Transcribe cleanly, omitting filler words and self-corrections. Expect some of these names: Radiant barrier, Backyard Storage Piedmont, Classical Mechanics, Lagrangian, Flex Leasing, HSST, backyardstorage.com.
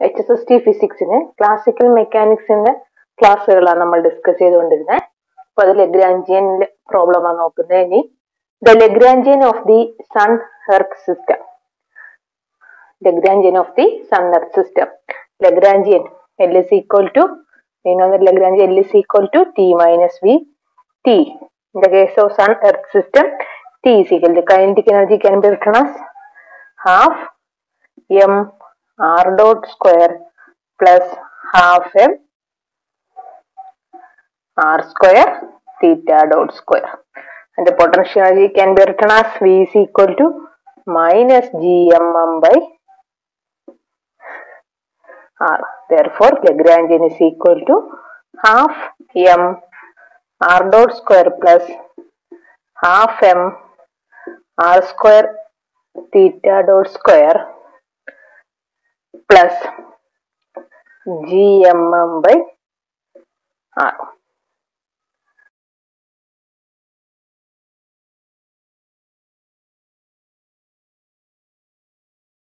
HSST physics in classical mechanics in the class we will discuss the Lagrangian problem. The Lagrangian of the Sun Earth system. Lagrangian of the Sun Earth system. Lagrangian L is equal to T minus V T. In the case of Sun Earth system, T is equal to kinetic energy can be written as half m r dot square plus half m r square theta dot square, and the potential energy can be written as V is equal to minus gmm by r. Therefore, Lagrangian is equal to half m r dot square plus half m r square theta dot square plus gmm by r.